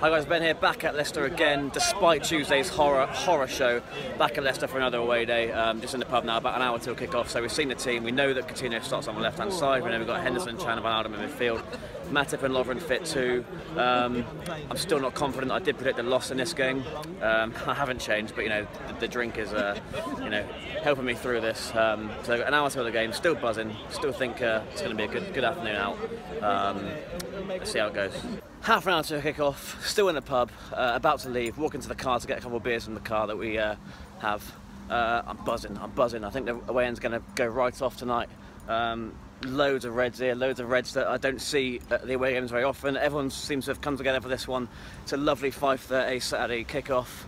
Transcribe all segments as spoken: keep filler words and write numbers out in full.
Hi guys, Ben here, back at Leicester again, despite Tuesday's horror horror show. Back at Leicester for another away day, um, just in the pub now, about an hour till kick-off. So we've seen the team, we know that Coutinho starts on the left-hand side, we know we've got Henderson, Chan and Van Alden in midfield. Matip and Lovren fit too. Um, I'm still not confident. I did predict the loss in this game. Um, I haven't changed, but you know, the, the drink is uh, you know, helping me through this. Um, so an hour till the game, still buzzing, still think uh, it's going to be a good, good afternoon out. Um, let's see how it goes. Half an hour to kick off, still in the pub, uh, about to leave, walking to the car to get a couple of beers from the car that we uh, have. Uh, I'm buzzing, I'm buzzing. I think the away end's going to go right off tonight. Um, loads of reds here, loads of reds that I don't see at the away games very often. Everyone seems to have come together for this one. It's a lovely five thirty Saturday kick-off.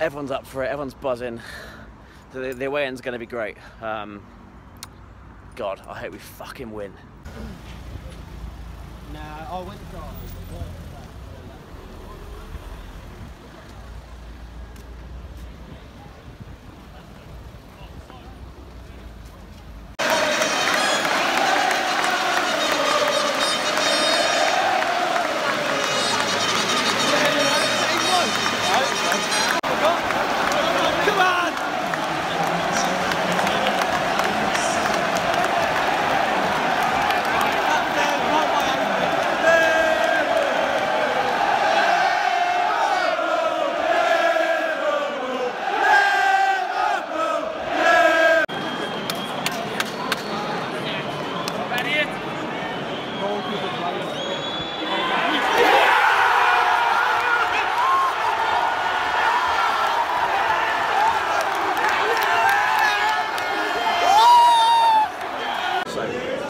Everyone's up for it, everyone's buzzing. The, the away end's going to be great. Um, God, I hope we fucking win. Nah, I went to God.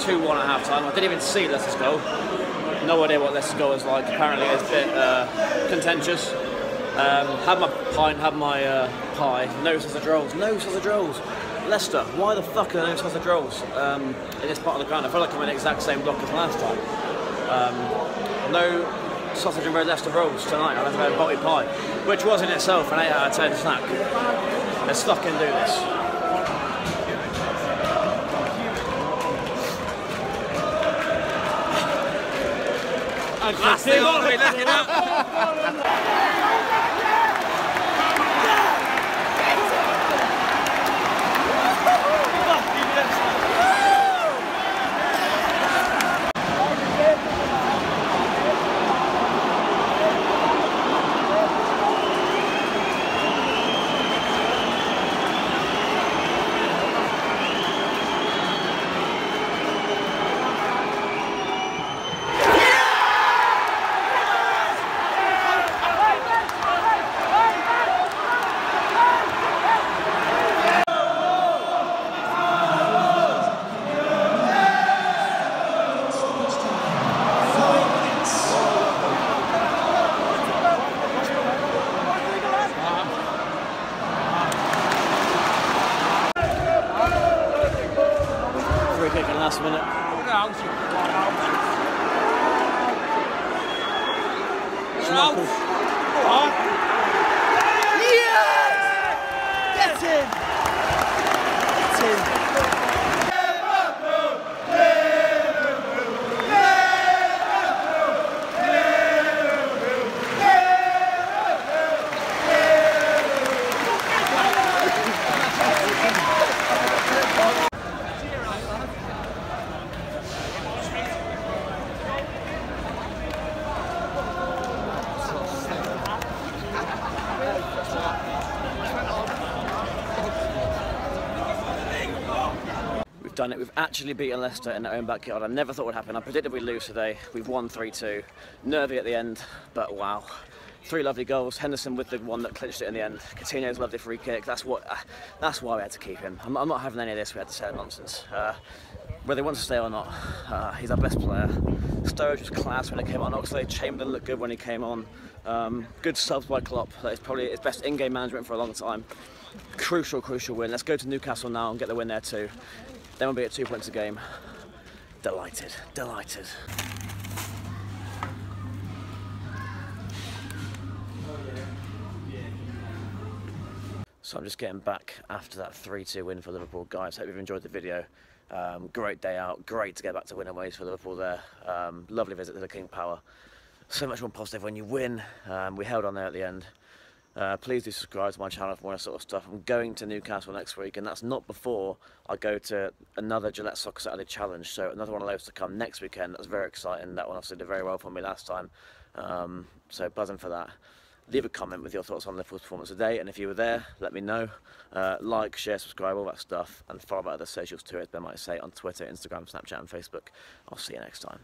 two one at half time. I didn't even see Leicester's goal. No idea what Leicester's goal is like. Apparently it's a bit uh, contentious. Um, had my pint, had my uh, pie. No sausage rolls. No sausage rolls. Leicester, why the fuck are there no sausage rolls um, in this part of the ground? I feel like I'm in the exact same block as last time. Um, no sausage and red Leicester rolls tonight. I had a body pie, which was in itself an eight out of ten snack. Let's fucking do this. Last thing on me, looking up. Last minute. Yes! Get in! Get in! Done it. We've actually beaten Leicester in their own backyard. I never thought it would happen. I predicted we'd lose today. We've won three two. Nervy at the end, but wow. Three lovely goals. Henderson with the one that clinched it in the end. Coutinho's lovely free kick. That's what. Uh, that's why we had to keep him. I'm, I'm not having any of this. We had to say nonsense. Uh, whether he wants to stay or not, uh, he's our best player. Sturridge was class when he came on. Oxlade-Chamberlain looked good when he came on. Um, good subs by Klopp. That is probably his best in-game management for a long time. Crucial, crucial win. Let's go to Newcastle now and get the win there too. Then we'll be at two points a game. Delighted, delighted. So I'm just getting back after that three two win for Liverpool. Guys, hope you've enjoyed the video. Um, great day out, great to get back to win-aways for Liverpool there. Um, lovely visit to the King Power. so much more positive when you win. Um, we held on there at the end. Uh, please do subscribe to my channel for more of that sort of stuff. I'm going to Newcastle next week, and that's not before I go to another Gillette Soccer Saturday challenge, so another one of those to come next weekend. That's very exciting. That one obviously did very well for me last time, um, so buzzing for that. Leave a comment with your thoughts on Liverpool's performance today, and if you were there, let me know. Uh, like, share, subscribe, all that stuff, and follow my other socials too, as Ben might say, on Twitter, Instagram, Snapchat and Facebook. I'll see you next time.